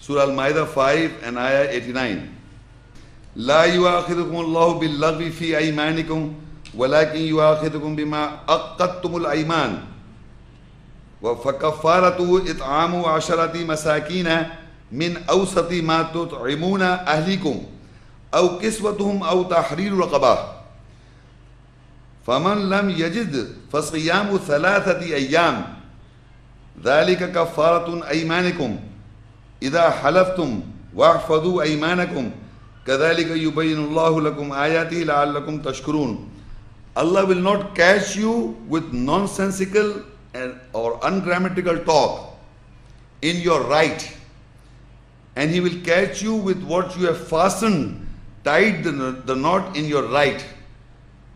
Surah Al Maida 5 and Ayah 89. لا يؤاخذكم الله باللغو في أيمانكم ولكن يؤاخذكم بما عقدتم الأيمان وفكفارته إطعام عشرة مساكين من أوسط ما تطعمون أهلكم أو كسوتهم أو تحرير رقبة فمن لم يجد فصيام ثلاثة أيام ذلك كفارة أيمانكم إذا حلفتم واحفظوا أيمانكم كذلك يبين الله لكم آياته لعلكم تشكرون. Allah will not catch you with nonsensical or ungrammatical talk in your right, and He will catch you with what you have fastened, tied the knot in your right.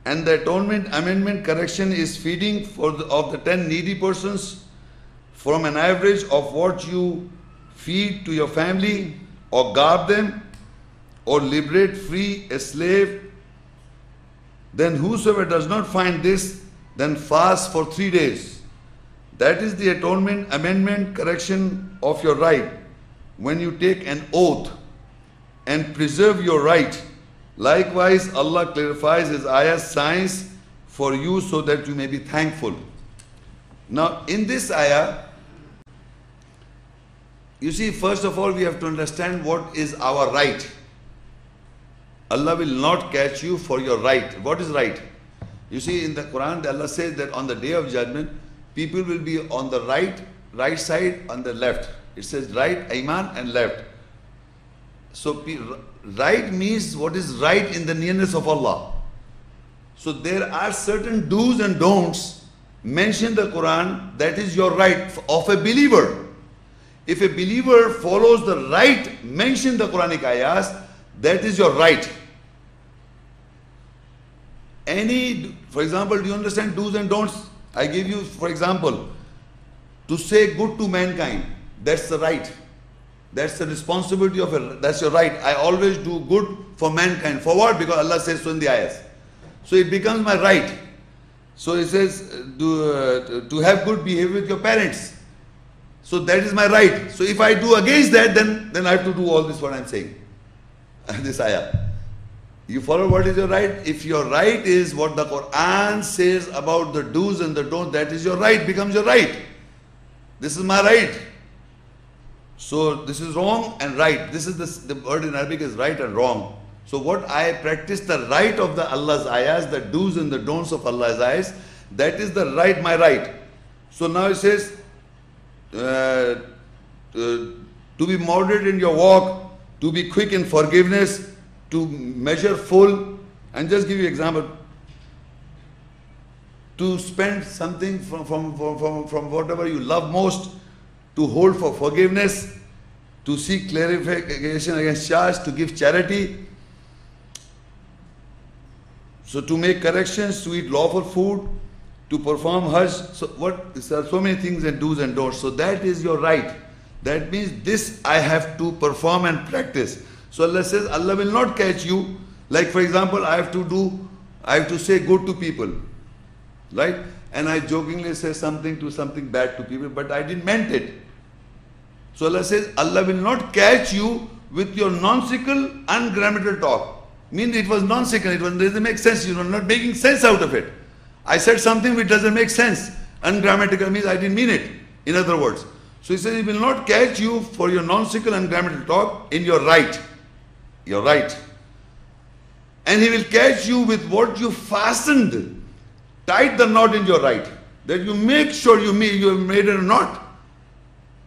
And the atonement, amendment, correction is feeding of the 10 needy persons from an average of what you feed to your family or guard them or liberate free a slave. Then whosoever does not find this, then fast for 3 days. That is the atonement, amendment, correction of your right. When you take an oath and preserve your right, likewise, Allah clarifies His ayah signs for you so that you may be thankful. Now, in this ayah, you see, first of all, we have to understand what is our right. Allah will not catch you for your right. What is right? You see, in the Quran, Allah says that on the Day of Judgment, people will be on the right side, on the left. It says right, Ayman, and left. So, right means what is right in the nearness of Allah. So there are certain do's and don'ts mentioned in the Quran that is your right of a believer. If a believer follows the right mentioned in the Quranic ayahs, that is your right. For example, do you understand do's and don'ts? I give you, for example, to say good to mankind, that's the right. That's the responsibility of it. That's your right. I always do good for mankind. For what? Because Allah says so in the ayahs. So it becomes my right. So it says to have good behavior with your parents. So that is my right. So if I do against that, then I have to do all this what I'm saying. This ayah. You follow what is your right? If your right is what the Quran says about the do's and the don'ts, that is your right, becomes your right. This is my right. So this is wrong and right. This is the word in Arabic is right and wrong. So what I practice the right of the Allah's ayahs, the do's and the don'ts of Allah's ayahs, that is the right, my right. So now it says to be moderate in your walk, to be quick in forgiveness, to measure full, and just give you an example, to spend something from whatever you love most, to hold for forgiveness, to seek clarification against charge, to give charity, so to make corrections, to eat lawful food, to perform Hajj. So there are so many things and do's and don'ts. So that is your right. That means this I have to perform and practice. So Allah says Allah will not catch you. Like for example, I have to say good to people, right? And I jokingly say something bad to people, but I didn't meant it. So Allah says, Allah will not catch you with your nonsensical, ungrammatical talk. Means it was nonsensical, it doesn't make sense, you are not making sense out of it. I said something which doesn't make sense. Ungrammatical means I didn't mean it, in other words. So He says, He will not catch you for your nonsensical, ungrammatical talk in your right. Your right. And He will catch you with what you fastened. Tied the knot in your right, that you make sure you have made a knot,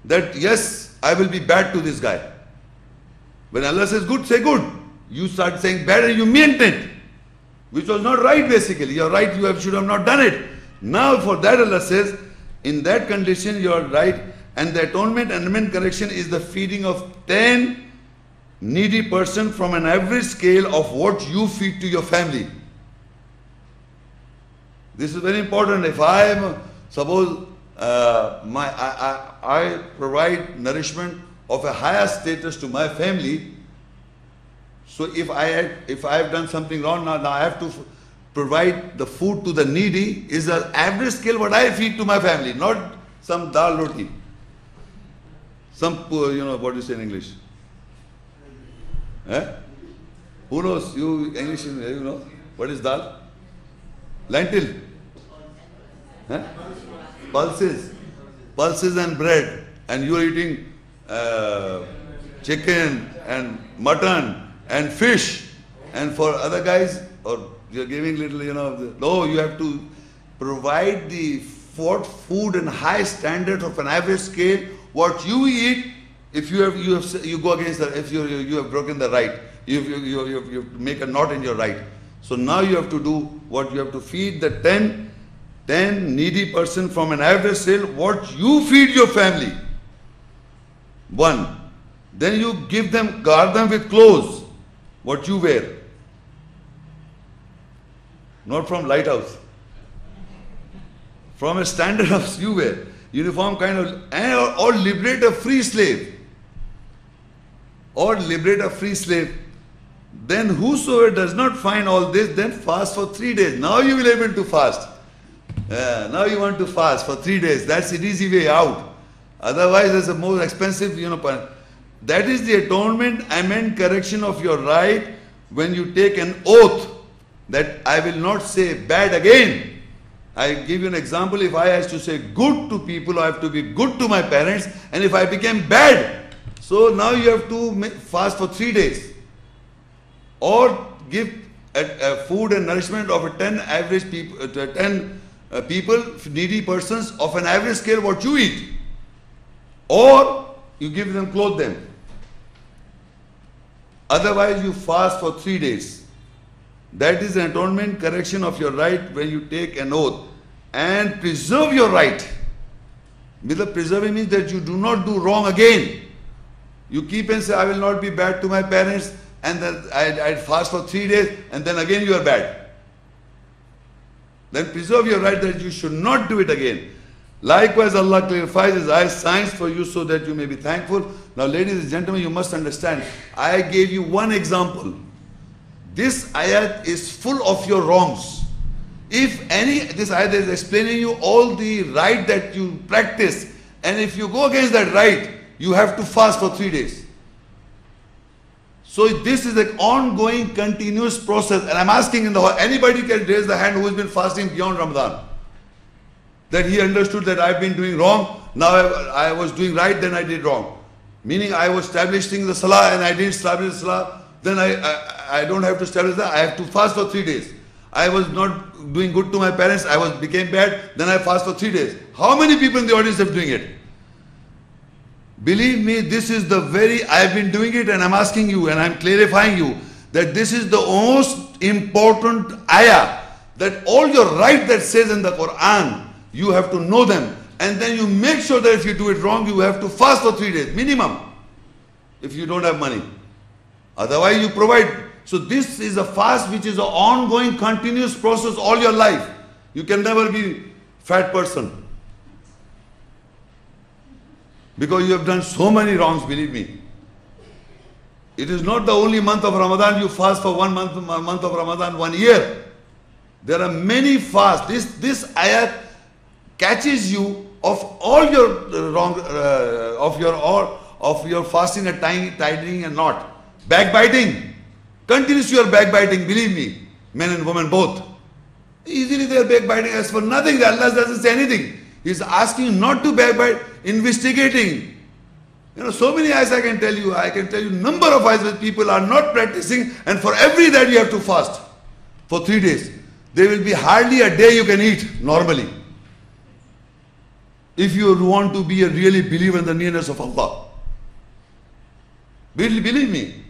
that yes, I will be bad to this guy. When Allah says good, say good. You start saying bad and you meant it, which was not right basically. Your right, should have not done it. Now for that Allah says, in that condition you are right, and the atonement and amendment correction is the feeding of 10 needy persons from an average scale of what you feed to your family. This is very important. If I am, suppose, I provide nourishment of a higher status to my family, so if I have done something wrong, now I have to provide the food to the needy, is an average scale what I feed to my family, not some dal roti. Some poor, you know, what do you say in English? Eh? Who knows? You English, you know. What is dal? Lentil. Eh? Pulses. Pulses and bread. And you are eating chicken and mutton and fish. And for other guys, or you are giving little, you know. No, you have to provide the food and high standards of an average scale. What you eat, if you go against the, if you have broken the right, you make a knot in your right. So now you have to do what you have to feed the 10 needy person from an average sale. What you feed your family, one, then you give them, guard them with clothes, what you wear, not from lighthouse. From a standard of you wear, uniform kind of, or liberate a free slave. Or liberate a free slave. Then whosoever does not find all this, then fast for 3 days. Now you will able to fast. Now you want to fast for 3 days. That's an easy way out. Otherwise, there's a more expensive, you know. That is the atonement, amend, correction of your right when you take an oath that I will not say bad again. I give you an example. If I have to say good to people, I have to be good to my parents, and if I became bad, so now you have to fast for 3 days. Or give a food and nourishment of 10 needy persons of an average scale what you eat. Or you give them, clothe them. Otherwise you fast for 3 days. That is an atonement, correction of your right when you take an oath. And preserve your right. Because preserving means that you do not do wrong again. You keep and say, I will not be bad to my parents, and then I fast for 3 days, and then again you are bad. Then preserve your right that you should not do it again. Likewise, Allah clarifies His signs for you so that you may be thankful. Now, ladies and gentlemen, you must understand, I gave you one example. This ayat is full of your wrongs. This ayat is explaining you all the right that you practice, and if you go against that right, you have to fast for 3 days. So this is an ongoing, continuous process. And I'm asking in the hall, anybody can raise the hand who has been fasting beyond Ramadan? That he understood that I've been doing wrong, now I was doing right, then I did wrong. Meaning I was establishing the salah and I didn't establish the salah. Then I don't have to establish that. I have to fast for 3 days. I was not doing good to my parents. I became bad. Then I fast for 3 days. How many people in the audience are doing it? Believe me, this is the very, I've been doing it and I'm asking you and I'm clarifying you that this is the most important ayah, that all your right that says in the Quran, you have to know them. And then you make sure that if you do it wrong, you have to fast for 3 days, minimum, if you don't have money. Otherwise you provide. So this is a fast which is an ongoing, continuous process all your life. You can never be fat person. Because you have done so many wrongs, believe me. It is not the only month of Ramadan you fast for 1 month, month of Ramadan, 1 year. There are many fasts. This ayat catches you of all your wrong, of your fasting and tying and knot. Backbiting. Continuous you are backbiting, believe me. Men and women both. Easily they are backbiting as for nothing. Allah doesn't say anything. He is asking you not to backbite, investigating. You know, so many eyes I can tell you. I can tell you number of eyes that people are not practicing, and for every that you have to fast for 3 days. There will be hardly a day you can eat normally. If you want to be a really believer in the nearness of Allah. Believe me.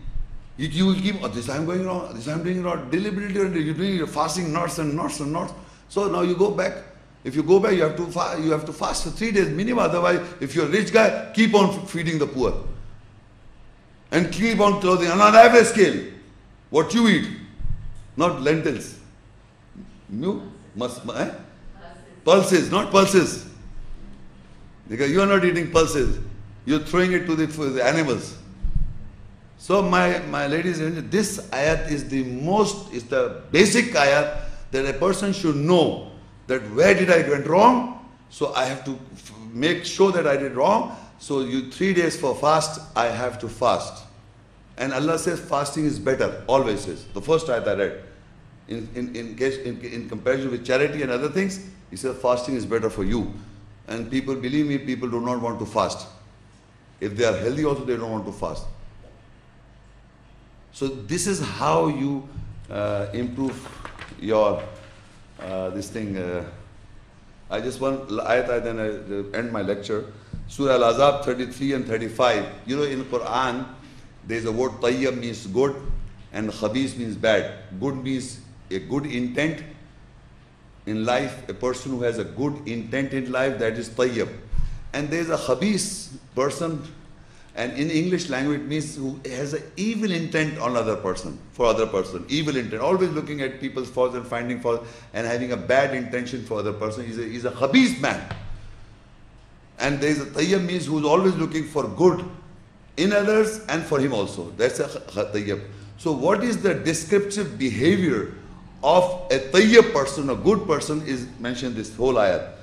You will keep, oh, this I am going wrong, this I am doing wrong, deliberately you are doing your fasting knots and knots and knots. So now you go back. If you go back, you have to fast for 3 days minimum. Otherwise, if you are a rich guy, keep on feeding the poor. And keep on clothing on an average scale. What you eat, not lentils. Pulses, not pulses. Because you are not eating pulses. You are throwing it to the animals. So my ladies and gentlemen, this ayat is the basic ayat that a person should know that where did I went wrong, so I have to make sure that I did wrong, So you 3 days for fast, I have to fast. And Allah says fasting is better, always says. The first ayat I read. In comparison with charity and other things, he says fasting is better for you. And people, believe me, people do not want to fast. If they are healthy also, they don't want to fast. So this is how you improve your, this thing. I just want ayat, then I end my lecture. Surah Al Azaab 33 and 35. You know, in Quran, there is a word tayyib means good and khabis means bad. Good means a good intent in life. A person who has a good intent in life, that is tayyib. And there is a khabis person, and in English language it means who has an evil intent on other person, for other person. Evil intent, always looking at people's faults and finding faults and having a bad intention for other person. He's a khabis man. And there is a tayyib means who is always looking for good in others and for him also. That's a tayyib. So what is the descriptive behavior of a tayyib person, a good person, is mentioned this whole ayat.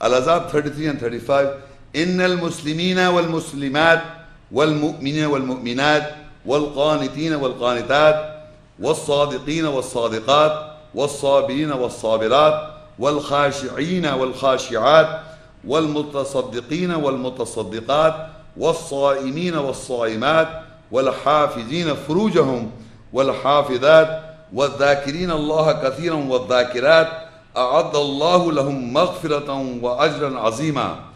Al-Azab 33 and 35. إِنَّ الْمُسْلِمِينَ وَالْمُسْلِمَاتِ وَالْمُؤْمِنِينَ وَالْمُؤْمِنَاتِ وَالْقَانِتِينَ وَالْقَانِتَاتِ وَالصَّادِقِينَ وَالصَّادِقَاتِ وَالصَّابِرِينَ وَالصَّابِرَاتِ وَالْخَاشِعِينَ وَالْخَاشِعَاتِ وَالْمُتَصَدِّقِينَ وَالْمُتَصَدِّقَاتِ وَالصَّائِمِينَ وَالصَّائِمَاتِ وَالْحَافِظِينَ فُرُوجَهُمْ وَالْحَافِظَاتِ وَالذَّاكِرِينَ اللَّهَ كَثِيرًا وَالذَّاكِرَاتِ أَعَدَّ اللَّهُ لَهُمْ مَغْفِرَةً وَأَجْرًا عَظِيمًا.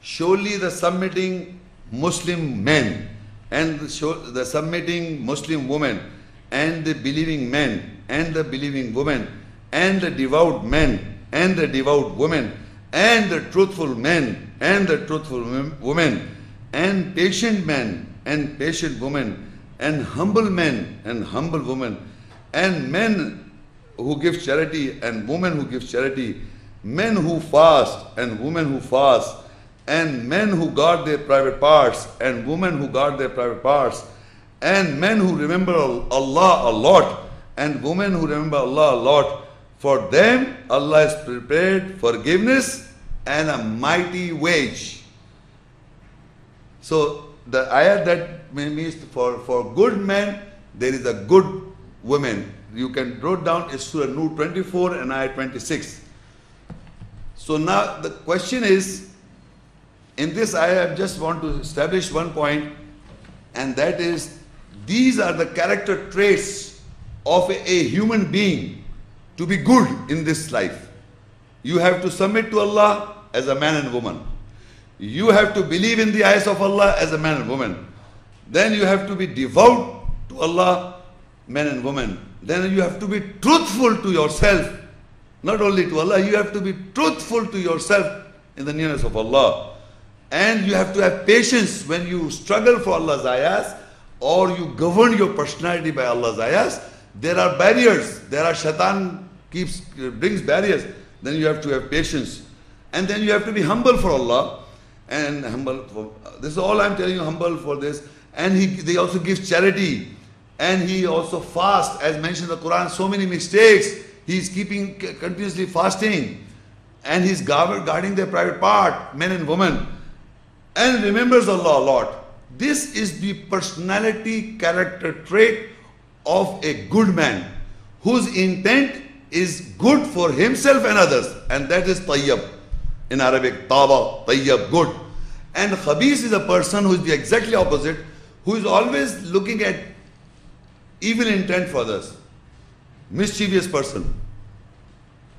Surely the submitting Muslim men and the submitting Muslim women and the believing men and the believing women and the devout men and the devout women and the truthful men and the truthful women and patient men and patient women and humble men and humble women and men who give charity and women who give charity, men who fast and women who fast, and men who guard their private parts and women who guard their private parts, and men who remember Allah a lot and women who remember Allah a lot, for them Allah has prepared forgiveness and a mighty wage. So the ayah that means for good men there is a good woman. You can write down is Surah Noor 24 and ayah 26. So now the question is, in this ayah, I just want to establish one point, and that is, these are the character traits of a human being to be good in this life. You have to submit to Allah as a man and woman. You have to believe in the ayahs of Allah as a man and woman. Then you have to be devout to Allah, man and woman. Then you have to be truthful to yourself, not only to Allah, you have to be truthful to yourself in the nearness of Allah. And you have to have patience when you struggle for Allah's ayahs or you govern your personality by Allah's ayahs. There are barriers. There are shaitan brings barriers. Then you have to have patience. And then you have to be humble for Allah. And humble for, this is all I'm telling you, humble for this. And they also give charity. And he also fasts. As mentioned in the Quran, so many mistakes. He is keeping continuously fasting. And he's guarding their private part, men and women. And remembers Allah a lot. This is the personality character trait of a good man whose intent is good for himself and others, and that is tayyib. In Arabic, taba, tayyib, good. And khabis is a person who is the exactly opposite, who is always looking at evil intent for others, mischievous person.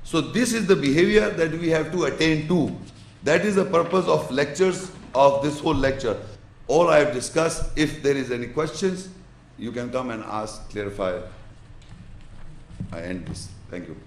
So this is the behavior that we have to attain to. That is the purpose of lectures, of this whole lecture. All I have discussed, if there is any questions, you can come and ask, clarify. I end this. Thank you.